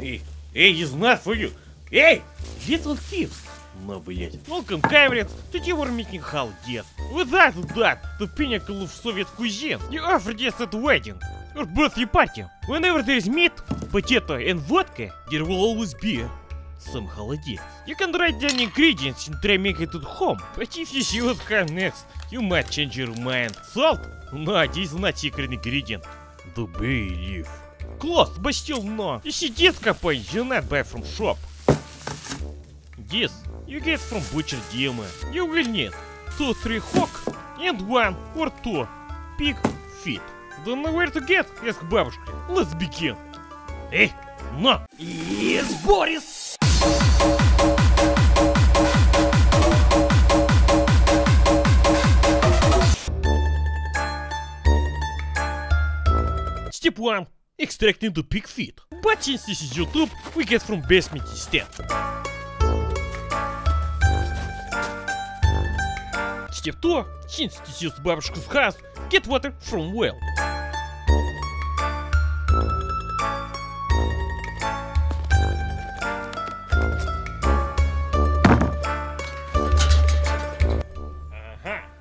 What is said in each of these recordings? Эй, из нас выйдет! Эй! Little Tips! Ну, блять. Welcome, Cameron, to your meeting холодец. Without that, the pinnacle of Soviet cuisine, the offered at wedding, or birthday party. Whenever there is meat, potato and vodka, there will always be some холодец. You can write down ingredients and try make it at home. But if you see what comes next, you might change your mind. Salt? No, this is not secret ingredient. The bay leaf. Close, but still no. If you did campaign, you not buy from shop. This you get from butcher Dima. You will need 2-3 hawk and 1 or 2 pig feet. Don't know where to get? Ask бабушка. Let's begin. Эй, но! Yes, Boris! Step 1. Extracting the pig feet. But since this is YouTube, we get from basement instead. Step 2. Since this is бабушка's house, get water from well.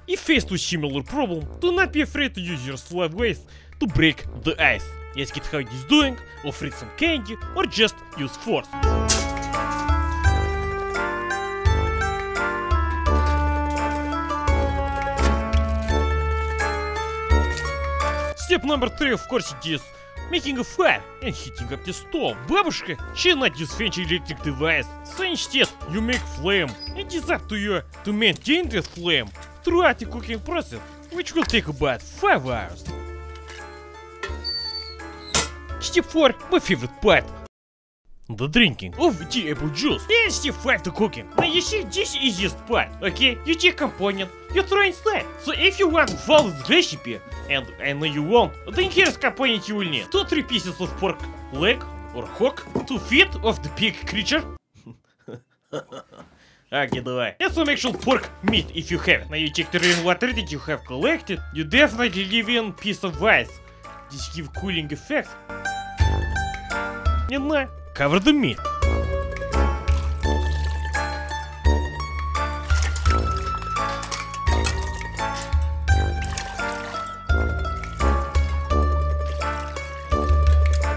If faced with similar problem, do not be afraid to use your slide ways to break the ice. Ask it how it is doing, offer it some candy, or just use force. Step number 3, of course, it is making a fire and heating up the stove. Бабушка, she not use fancy electric device. So instead, you make flame. It is up to you to maintain this flame throughout the cooking process, which will take about 5 hours. Step 4, my favorite part. The drinking of the apple juice. And step 5, the cooking. Now you see, this is the part. Okay, you take component, you throw inside. So if you want to follow the recipe, and I know you won't, then here's component you will need. 2-3 pieces of pork leg or hock, 2 feet of the pig creature. Okay, давай. And some actual pork meat if you have it. Now you check the rainwater that you have collected. You definitely leave in piece of ice. This gives cooling effect. And now, cover the meat.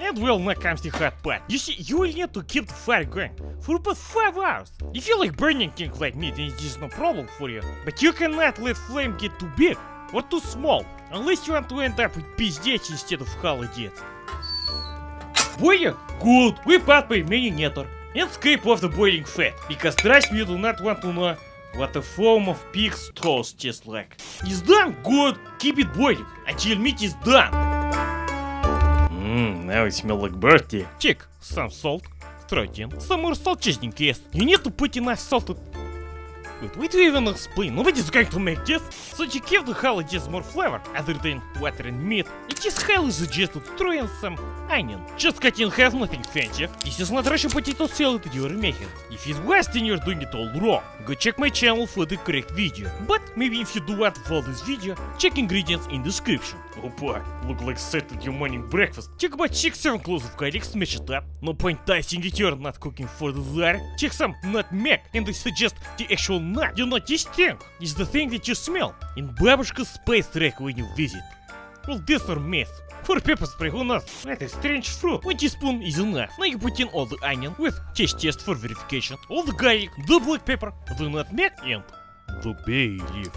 And well, now comes the hot part. You see, you will need to keep the fire going for about 5 hours. If you like burning things like meat, it is no problem for you. But you cannot let flame get too big or too small, unless you want to end up with пиздец instead of холодец. Boil? Good! We put my marinator and scrape off the boiling fat, because trust me, you do not want to know what the foam of pig's toast tastes like. It's done? Good! Keep it boiling until meat is done! Now it smells like birthday. Check some salt, throw it in. Some more salt just in case. You need to put enough salt to... Wait to even explain, nobody's going to make this. So to give the холодец more flavor, other than water and meat, it is highly suggested throwing some onion. Just cut in half, nothing fancy. This is not Russian potato salad you're making. If it's West, then you're doing it all wrong. Go check my channel for the correct video. But maybe if you do want to follow this video, check ingredients in description. Опа, look like set with your morning breakfast. Check about 6-7 cloves of garlic, smash it up. No point dicing it, you're not cooking for the desire. Check some nutmeg, and I suggest the actual nut. You know this thing? It's the thing that you smell in бабушка's space track when you visit. Well, this or mess. For pepper spray, who knows? That is strange fruit. 1 teaspoon is enough. Now you put in all the onion with taste test for verification, all the garlic, the black pepper, the nutmeg, and the bay leaf.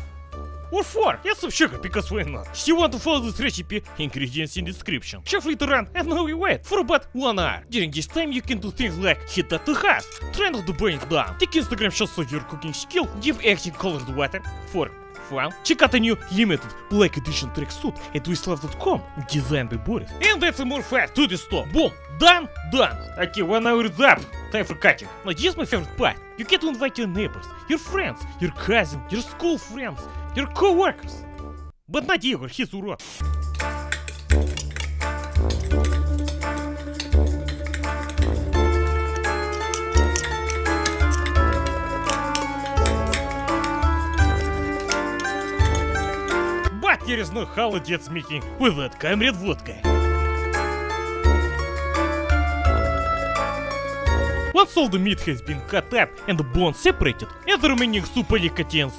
Or 4. Yes, some sugar, because why not? If you want to follow this recipe, ingredients in description. Shuffle it around and now we wait for about 1 hour. During this time you can do things like heat up the house, try not to burn it down, take Instagram shots of your cooking skill, give acting colored water for fun, check out a new limited black edition tracksuit at twistlove.com, designed by Boris. And that's more fire to the stove. Boom! Done! Done! Okay, 1 hour is up! Time for cutting. Now here's my favorite part. You get to invite your neighbors, your friends, your cousin, your school friends, your co-workers. But not Igor, he's урод. But there is no холодец making without Cameron vodka. Once all the meat has been cut up and the bones separated, and the remaining soup only contains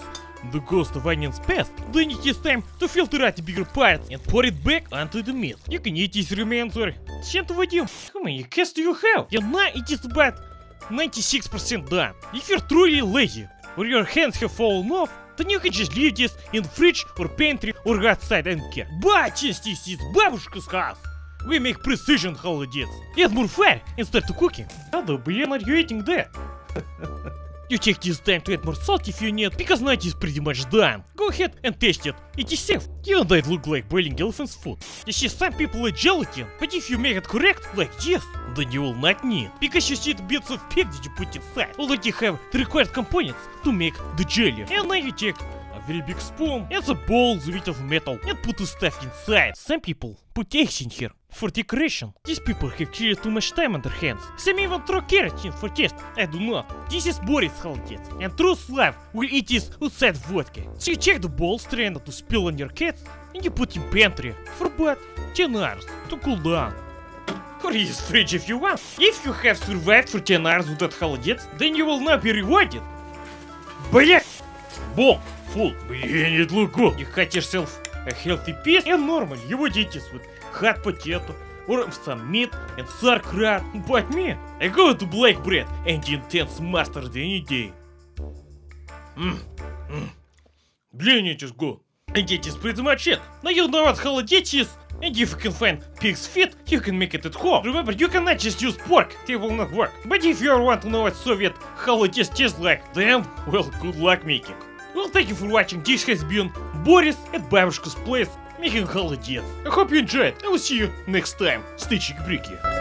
the ghost of onions past, then it is time to filter out the bigger parts and put it back onto the meat. You can eat this remainder. Чем-то водил. How many cats do you have? Yeah, now it is about 96% done. If you're truly lazy, or your hands have fallen off, then you can just leave this in fridge or pantry or outside and care. But since this is бабушкa's house, we make precision холодец. Add more fire and start to cooking. How the hell are you eating that? You take this time to add more salt if you need, because now it is pretty much done. Go ahead and taste it. It is safe. Even though it looks like boiling elephant's food. You see, some people eat gelatin, but if you make it correct, like this, then you will not need. Because you see the bits of pig that you put inside. Already have the required components to make the jelly. And now you take a very big spoon and a bowl with of metal and put the stuff inside. Some people put eggs in here for decoration. These people have clearly too much time on their hands. Some even throw carrots in for taste. I do not. This is Boris холодец, and true love will eat this outside vodka. So you check the bowl strain to spill on your cats, and you put in pantry for about 10 hours to cool down. Or use fridge if you want. If you have survived for 10 hours without холодец, then you will not be rewarded. Блять! Bowl full. Блин, it look good. You cut yourself a healthy piece and normal. You would eat this with hot potato, or some meat and sauerkraut. But me, I go to black bread and the intense mustard any day. Блин, it is good. And it is pretty much it. Now you know what холодец is, and if you can find pig's feet, you can make it at home. Remember, you cannot just use pork, they will not work. But if you want to know what Soviet холодец tastes like, then, well, good luck making. Well, thank you for watching. This has been Boris at Babushka's Place making холодец. I hope you enjoyed. I will see you next time. Stay cheeki breeki.